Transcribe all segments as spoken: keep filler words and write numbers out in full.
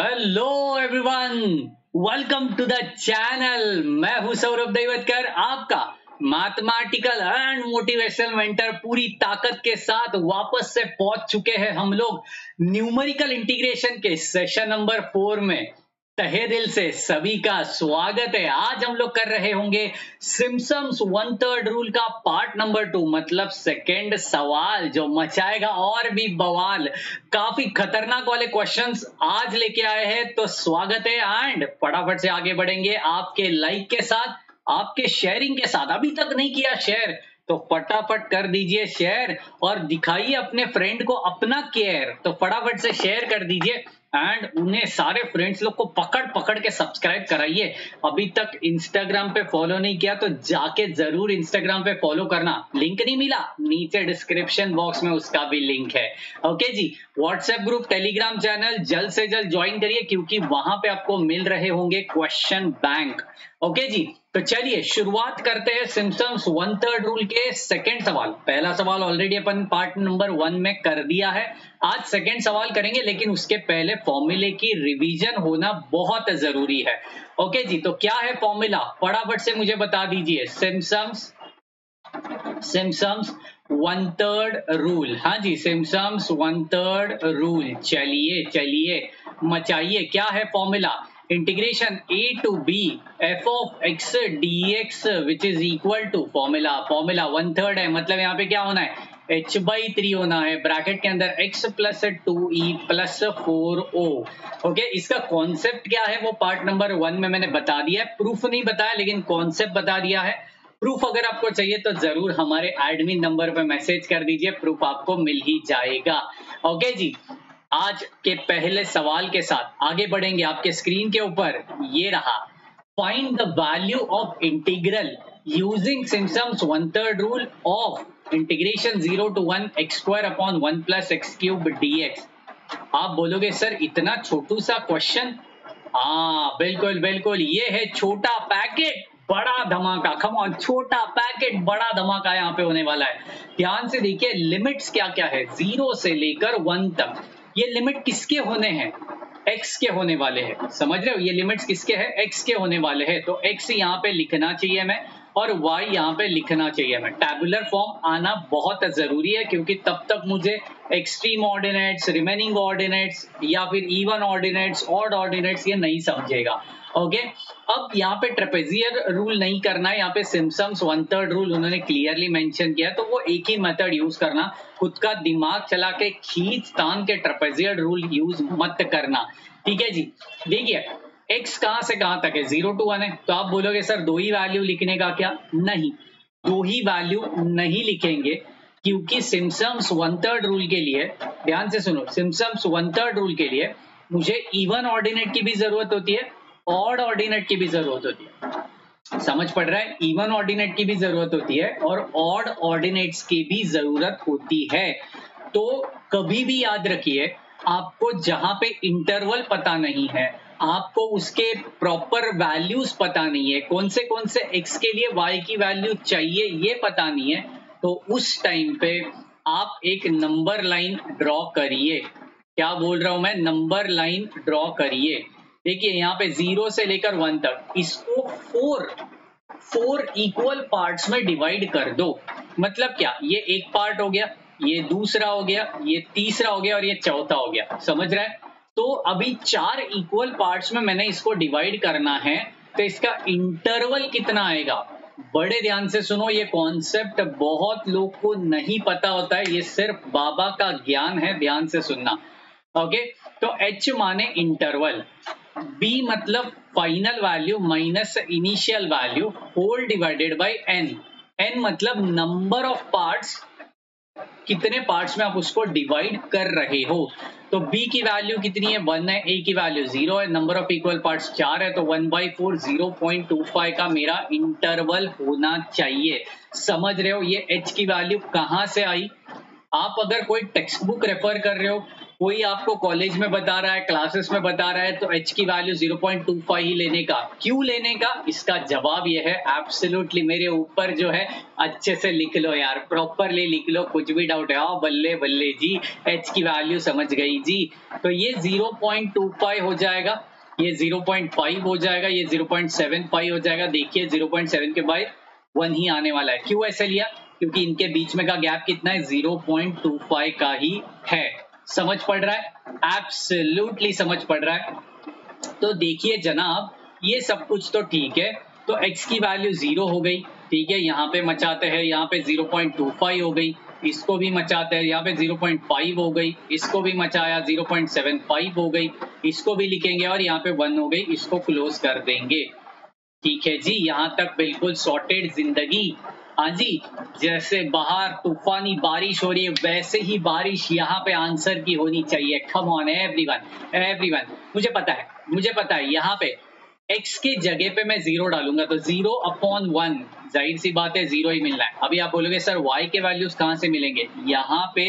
Hello everyone, welcome to the channel. मैं हूं सौरभ दहिवतकर, आपका मैथमेटिकल एंड मोटिवेशनल मेंटर। पूरी ताकत के साथ वापस से पहुंच चुके हैं हम लोग न्यूमेरिकल इंटीग्रेशन के सेशन नंबर फोर में। तहे दिल से सभी का स्वागत है। आज हम लोग कर रहे होंगे सिम्पसन्स वन थर्ड रूल का पार्ट नंबर टू, मतलब सेकेंड सवाल, जो मचाएगा और भी बवाल। काफी खतरनाक वाले क्वेश्चंस आज लेके आए हैं, तो स्वागत है एंड फटाफट से आगे बढ़ेंगे आपके लाइक के साथ, आपके शेयरिंग के साथ। अभी तक नहीं किया शेयर तो फटाफट कर दीजिए शेयर, और दिखाइए अपने फ्रेंड को अपना केयर। तो फटाफट से शेयर कर दीजिए एंड उन्हें सारे फ्रेंड्स लोग को पकड़ पकड़ के सब्सक्राइब कराइए। अभी तक इंस्टाग्राम पे फॉलो नहीं किया तो जाके जरूर इंस्टाग्राम पे फॉलो करना। लिंक नहीं मिला, नीचे डिस्क्रिप्शन बॉक्स में उसका भी लिंक है। ओके जी, व्हाट्सएप ग्रुप, टेलीग्राम चैनल जल्द से जल्द ज्वाइन करिए, क्योंकि वहां पे आपको मिल रहे होंगे क्वेश्चन बैंक। ओके जी, तो चलिए शुरुआत करते हैं सिम्पसन्स वन थर्ड रूल के सेकंड सवाल। पहला सवाल ऑलरेडी अपन पार्ट नंबर वन में कर दिया है, आज सेकंड सवाल करेंगे, लेकिन उसके पहले फॉर्मूले की रिवीजन होना बहुत जरूरी है। ओके जी, तो क्या है फॉर्मूला, फटाफट से मुझे बता दीजिए। Simpson's Simpson's one third rule. हाँ जी, सिम्पसन्स वन थर्ड रूल। चलिए चलिए मचाइए, क्या है formula. Integration a to b f of x dx which is equal to formula formula one third है, मतलब यहाँ पे क्या होना है, h by थ्री होना है, ब्रैकेट के अंदर x plus two e plus four o। Okay, इसका कॉन्सेप्ट क्या है वो पार्ट नंबर वन में मैंने बता दिया है, प्रूफ नहीं बताया लेकिन कॉन्सेप्ट बता दिया है। प्रूफ अगर आपको चाहिए तो जरूर हमारे एडमिन नंबर पर मैसेज कर दीजिए, प्रूफ आपको मिल ही जाएगा। ओके जी, आज के पहले सवाल के साथ आगे बढ़ेंगे। आपके स्क्रीन के ऊपर ये रहा, find the value of integral using Simpson's one third rule of integration zero to one x square upon one plus x cube dx. आप बोलोगे सर इतना छोटू सा क्वेश्चन। हाँ बिल्कुल बिल्कुल, ये है छोटा पैकेट बड़ा धमाका। कम ऑन, छोटा पैकेट बड़ा धमाका यहाँ पे होने वाला है। ध्यान से देखिए लिमिट्स क्या क्या है, जीरो से लेकर वन तक। ये लिमिट किसके होने हैं, x के होने वाले हैं, समझ रहे हो। ये लिमिट्स किसके हैं, x के होने वाले हैं। तो x यहाँ पे लिखना चाहिए मैं, और y यहाँ पे लिखना चाहिए मैं। टैबुलर फॉर्म आना बहुत जरूरी है, क्योंकि तब तक मुझे एक्सट्रीम ऑर्डिनेट्स, रिमेनिंग ऑर्डिनेट्स या फिर इवन ऑर्डिनेट्स, ऑड ऑर्डिनेट्स ये नहीं समझेगा। ओके, अब यहाँ पे ट्रेपेजियर रूल नहीं करना है, यहाँ पे सिम्पसन्स वन थर्ड रूल उन्होंने क्लियरली मेंशन किया, तो वो एक ही मेथड यूज करना। खुद का दिमाग चला के खींच तान के ट्रेपेजियर रूल यूज मत करना, ठीक है जी। देखिए x कहां से कहां तक है, जीरो टू वन है। तो आप बोलोगे सर दो ही वैल्यू लिखने का क्या, नहीं दो ही वैल्यू नहीं लिखेंगे, क्योंकि सिम्पसन्स वन थर्ड रूल के लिए, ध्यान से सुनो, सिम्पसन्स वन थर्ड रूल के लिए मुझे इवन ऑर्डिनेट की भी जरूरत होती है, ऑड ऑर्डिनेट की भी जरूरत होती है, समझ पड़ रहा है। इवन ऑर्डिनेट की भी जरूरत होती है और ऑड ऑर्डिनेट्स की भी जरूरत होती है। तो कभी भी याद रखिए, आपको जहां पे इंटरवल पता नहीं है, आपको उसके प्रॉपर वैल्यूज पता नहीं है, कौन से कौन से x के लिए y की वैल्यू चाहिए ये पता नहीं है, तो उस टाइम पे आप एक नंबर लाइन ड्रॉ करिए। क्या बोल रहा हूं मैं, नंबर लाइन ड्रॉ करिए। देखिए यहाँ पे जीरो से लेकर वन तक, इसको फोर फोर इक्वल पार्ट्स में डिवाइड कर दो। मतलब क्या, ये एक पार्ट हो गया, ये दूसरा हो गया, ये तीसरा हो गया और ये चौथा हो गया, समझ रहा है। तो अभी चार इक्वल पार्ट्स में मैंने इसको डिवाइड करना है, तो इसका इंटरवल कितना आएगा। बड़े ध्यान से सुनो, ये कॉन्सेप्ट बहुत लोग को नहीं पता होता है, ये सिर्फ बाबा का ज्ञान है, ध्यान से सुनना। ओके, तो h माने इंटरवल, b मतलब final value minus initial value, whole divided by n, n मतलब नंबर ऑफ पार्ट्स, कितने पार्ट्स में आप उसको डिवाइड कर रहे हो। तो b की वैल्यू कितनी है, वन है, a की वैल्यू जीरो है, नंबर ऑफ इक्वल पार्ट्स चार है, तो one by four zero point two five का मेरा इंटरवल होना चाहिए, समझ रहे हो। ये h की वैल्यू कहाँ से आई, आप अगर कोई टेक्स्ट बुक रेफर कर रहे हो कोई आपको कॉलेज में बता रहा है, क्लासेस में बता रहा है, तो h की value zero point two five ही लेने का। क्यों लेने का? इसका जवाब ये है एब्सोल्युटली। मेरे ऊपर जो है अच्छे से लिख लो यार, प्रॉपरली लिख लो, कुछ भी डाउट है। आओ बल्ले बल्ले जी, h की वैल्यू समझ गई जी। तो ये ज़ीरो पॉइंट टू फाइव हो जाएगा, ये ज़ीरो पॉइंट फाइव हो जाएगा, ये ज़ीरो पॉइंट सेवन फाइव हो जाएगा। देखिए ज़ीरो पॉइंट सेवन के बाद वन ही आने वाला है। क्यों ऐसे लिया? क्योंकि इनके बीच में का गैप कितना है, ज़ीरो पॉइंट टू फाइव का ही है। समझ पड़ रहा है? एब्सोल्युटली समझ पड़ रहा है। तो देखिए जनाब, ये सब कुछ तो ठीक है, तो x की वैल्यू जीरो हो गई, ठीक है। यहाँ पे मचाते हैं, यहाँ पे ज़ीरो पॉइंट टू फाइव हो गई, इसको भी मचाते हैं, यहाँ पे ज़ीरो पॉइंट फाइव हो गई, इसको भी मचाया, ज़ीरो पॉइंट सेवन फाइव हो गई, इसको भी लिखेंगे और यहाँ पे वन हो गई, इसको क्लोज कर देंगे, ठीक है जी। यहाँ तक बिल्कुल सॉर्टेड जिंदगी। हाँ जी, जैसे बाहर तूफानी बारिश हो रही है, वैसे ही बारिश यहाँ पे आंसर की होनी चाहिए। Come on everyone, everyone. मुझे पता है, मुझे पता है, यहाँ पे x के जगह पे मैं जीरो डालूंगा तो जीरो अपॉन वन, जाहिर सी बात है जीरो ही मिलना है। अभी आप बोलोगे सर y के वैल्यूज कहाँ से मिलेंगे? यहाँ पे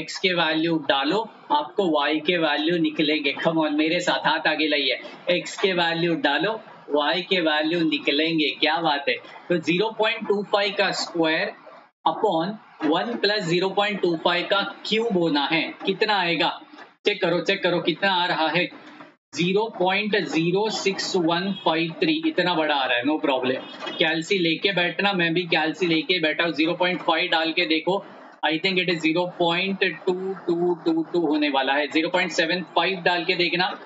x के वैल्यू डालो, आपको y के वैल्यू निकलेंगे। कम ऑन मेरे साथ, हाथ आगे लाइए। x के वैल्यू डालो, y के वैल्यू निकलेंगे, क्या बात है। तो ज़ीरो पॉइंट टू फाइव का square upon one plus zero point two five का क्यूब होना है। कितना आएगा? चेक करो, चेक करो कितना आ रहा है। Zero point zero six one five three, इतना बड़ा आ रहा है। नो प्रॉब्लम, कैलसी लेके बैठना, मैं भी कैलसी लेके बैठा हूँ। ज़ीरो पॉइंट फाइव डाल के देखो, I think it is zero point two two two two होने वाला है। ज़ीरो पॉइंट सेवन फाइव डाल के देखना,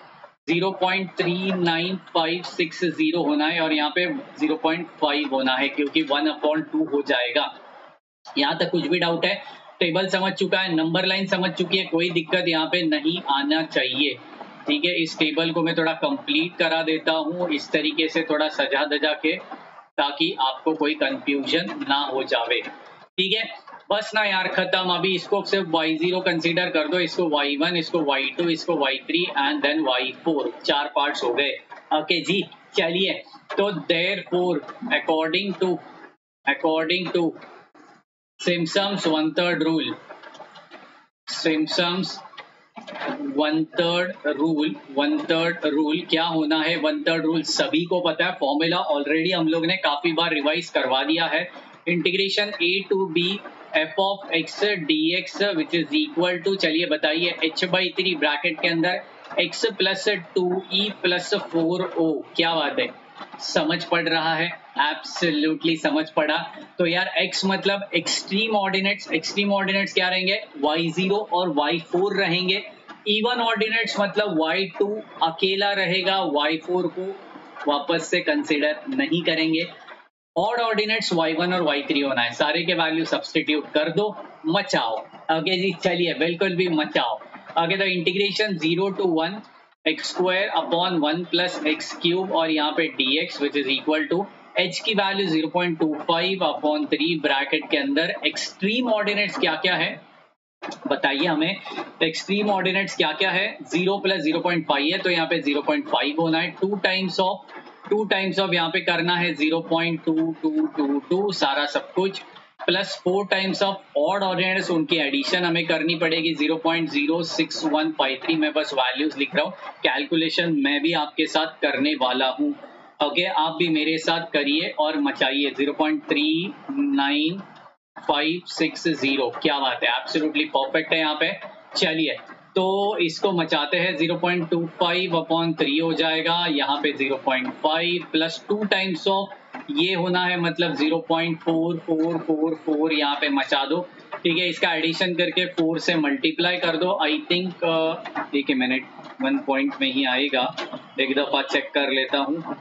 zero point three nine five six zero होना है और यहाँ पे ज़ीरो पॉइंट फाइव होना है क्योंकि वन अपॉन टू हो जाएगा। यहाँ तक कुछ भी डाउट है? टेबल समझ चुका है, नंबर लाइन समझ चुकी है, कोई दिक्कत यहाँ पे नहीं आना चाहिए, ठीक है। इस टेबल को मैं थोड़ा कंप्लीट करा देता हूँ इस तरीके से, थोड़ा सजा दजा के, ताकि आपको कोई कंफ्यूजन ना हो जावे, ठीक है। बस ना यार, खत्म। अभी इसको सिर्फ वाई जीरो कंसिडर कर दो, इसको वाई वन, इसको वाई टू, इसको y three and then y four, चार पार्ट्स हो गए। ओके जी, चलिए। तो therefore according to according to Simpson's one third rule Simpson's one third rule one third rule क्या होना है? वन थर्ड रूल सभी को पता है, फॉर्मूला ऑलरेडी हम लोग ने काफी बार रिवाइज करवा दिया है। Integration a to b f of x d x which is equal to, चलिए बताइए, एच बाई थ्री ब्रैकेट के अंदर x plus two e plus four o. क्या बात है, समझ पड़ रहा है? एब्सोल्युटली समझ पड़ा। तो यार x मतलब एक्सट्रीम ऑर्डिनेट्स, एक्सट्रीम ऑर्डिनेट्स क्या रहेंगे? वाई ज़ीरो और वाई फ़ोर रहेंगे। इवन ऑर्डिनेट्स मतलब वाई टू अकेला रहेगा, वाई फ़ोर को वापस से कंसिडर नहीं करेंगे। ऑड ऑर्डिनेट्स वाई वन और वाई थ्री होना है। सारे के वैल्यू सब्सटीट्यूट कर दो, मचाओ। ओके जी, चलिए, बिल्कुल भी मचाओ। ओके, तो integration zero to one x square upon one plus x cube और यहाँ पे d x which is equal to h की value zero point two five upon three bracket के अंदर एक्सट्रीम ऑर्डिनेट्स क्या क्या है बताइए हमें। एक्सट्रीम ऑर्डिनेट्स क्या क्या है? Zero plus zero point five है तो यहाँ पे ज़ीरो पॉइंट फाइव होना है। Two times of two times of यहाँ पे करना है zero point two two two two, सारा सब कुछ। Plus four times of odd ordinates, उनकी एडिशन हमें करनी पड़ेगी। Zero point zero six one five three, मैं बस वैल्यूज लिख रहा हूँ, कैलकुलेशन मैं भी आपके साथ करने वाला हूँ। ओके okay, आप भी मेरे साथ करिए और मचाइए। Zero point three nine five six zero, क्या बात है, एब्सोल्युटली परफेक्ट है यहाँ पे। चलिए, तो इसको मचाते हैं। Zero point two five upon three हो जाएगा, यहाँ पे zero point five plus two times of ये होना है, मतलब zero point four four four four यहाँ पे मचा दो, ठीक है। इसका एडिशन करके फोर से मल्टीप्लाई कर दो। आई थिंक एक मिनट, वन पॉइंट में ही आएगा, एक दफा चेक कर लेता हूँ।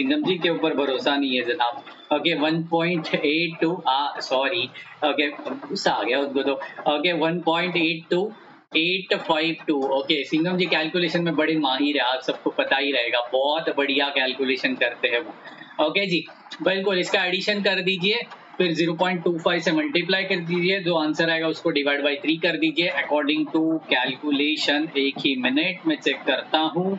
सिंगम जी के ऊपर भरोसा नहीं है जनाब। Okay, one point eight two, ah sorry, okay गुस्सा आ गया उसको तो। Okay, one point eight two eight five two. Okay, Singham ji calculation में बड़े माहिर है, आप सबको पता ही रहेगा, बहुत बढ़िया कैलकुलेशन करते हैं वो। ओके जी, बिल्कुल, इसका एडिशन कर दीजिए, फिर ज़ीरो पॉइंट टू फाइव से मल्टीप्लाई कर दीजिए, जो आंसर आएगा उसको डिवाइड बाई थ्री कर दीजिए अकॉर्डिंग टू कैलकुलेशन। एक ही मिनट में चेक करता हूँ।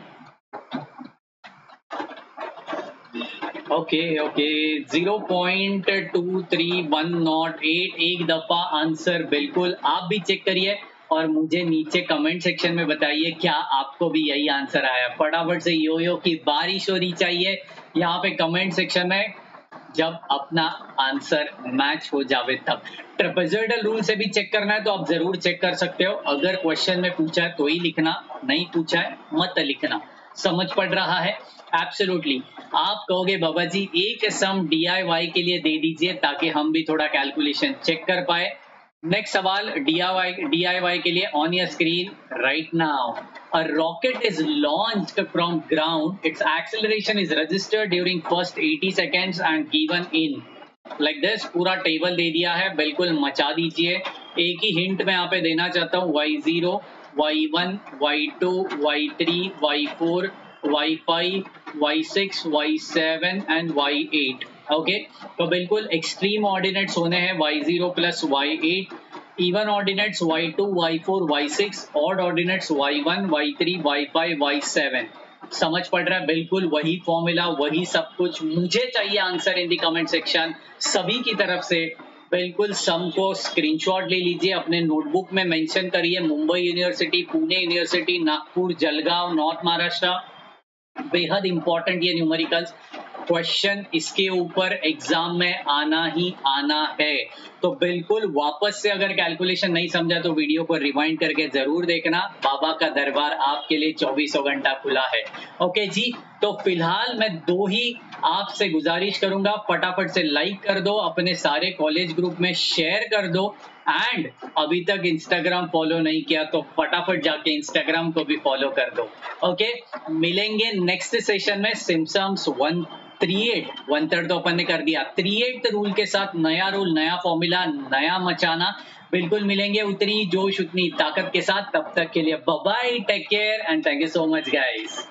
Okay okay, zero point two three one not eight, एक दफा आंसर बिल्कुल आप भी चेक करिए। और मुझे नीचे कमेंट सेक्शन में बताइए क्या आपको भी यही आंसर आया। फटाफट से यो यो की बारिश होनी चाहिए यहाँ पे कमेंट सेक्शन में, जब अपना आंसर मैच हो जावे तब। ट्रेपेज़ोइडल रूल से भी चेक करना है तो आप जरूर चेक कर सकते हो। अगर क्वेश्चन में पूछा है तो ही लिखना, नहीं पूछा है मत लिखना। समझ पड़ रहा है? एब्सोल्युटली। आप कहोगे बाबा जी एक सम डीआईवाई के लिए दे दीजिए ताकि हम भी थोड़ा कैलकुलेशन चेक कर पाए। नेक्स्ट सवाल डीआईवाई डीआईवाई के लिए on your screen right now. A rocket is launched from ground, its acceleration is registered during first अस्सी seconds and given in like this. पूरा टेबल दे दिया है, बिल्कुल मचा दीजिए। एक ही हिंट मैं यहाँ पे देना चाहता हूँ, y zero y one y two y three y four y five y six y seven and y eight. Okay, तो बिल्कुल एक्सट्रीम ऑर्डिनेट्स होने हैं y zero plus y eight, even ordinates y two y four y six, odd ordinates y one y three y five y seven. समझ पड़ रहा है? बिल्कुल वही फॉर्मूला, वही सब कुछ। मुझे चाहिए answer in the comment section सभी की तरफ से। बिल्कुल सम को स्क्रीनशॉट ले लीजिए, अपने नोटबुक में मेंशन करिए Mumbai university, Pune university, Nagpur, Jalgaon, north Maharashtra. बेहद इंपॉर्टेंट ये न्यूमेरिकल्स क्वेश्चन, इसके ऊपर एग्जाम में आना ही आना है। तो बिल्कुल वापस से अगर कैलकुलेशन नहीं समझा तो वीडियो को रिवाइंड करके जरूर देखना। बाबा का दरबार आपके लिए चौबीसों घंटा खुला है। ओके जी, तो फिलहाल मैं दो ही आपसे गुजारिश करूंगा, फटाफट से लाइक कर दो, अपने सारे कॉलेज ग्रुप में शेयर कर दो, एंड अभी तक इंस्टाग्राम फॉलो नहीं किया तो फटाफट जाके इंस्टाग्राम को भी फॉलो कर दो। ओके, मिलेंगे नेक्स्ट सेशन में Simpson's one third one third तो अपन ने कर दिया, थर्ड रूल के साथ नया रूल, नया फॉर्मूला, नया मचाना। बिल्कुल मिलेंगे उतनी जोश उतनी ताकत के साथ। तब तक के लिए bye bye, take care and thank you so much guys.